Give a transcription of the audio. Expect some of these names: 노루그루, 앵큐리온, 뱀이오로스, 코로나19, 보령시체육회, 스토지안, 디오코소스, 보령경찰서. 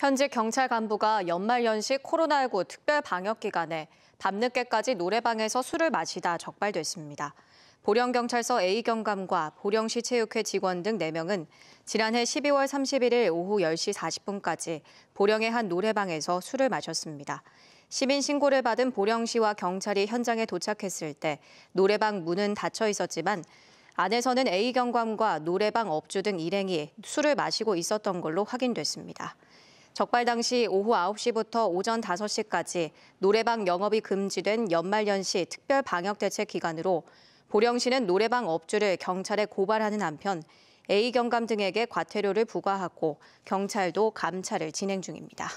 현지 경찰 간부가 연말연시 코로나19 특별 방역 기간에 밤늦게까지 노래방에서 술을 마시다 적발됐습니다. 보령경찰서 A경감과 보령시체육회 직원 등 4명은 지난해 12월 31일 오후 10시 40분까지 보령의 한 노래방에서 술을 마셨습니다. 시민 신고를 받은 보령시와 경찰이 현장에 도착했을 때 노래방 문은 닫혀 있었지만 안에서는 A경감과 노래방 업주 등 일행이 술을 마시고 있었던 걸로 확인됐습니다. 적발 당시 오후 9시부터 오전 5시까지 노래방 영업이 금지된 연말연시 특별 방역 대책 기간으로 보령시는 노래방 업주를 경찰에 고발하는 한편 A경감 등에게 과태료를 부과하고 경찰도 감찰을 진행 중입니다.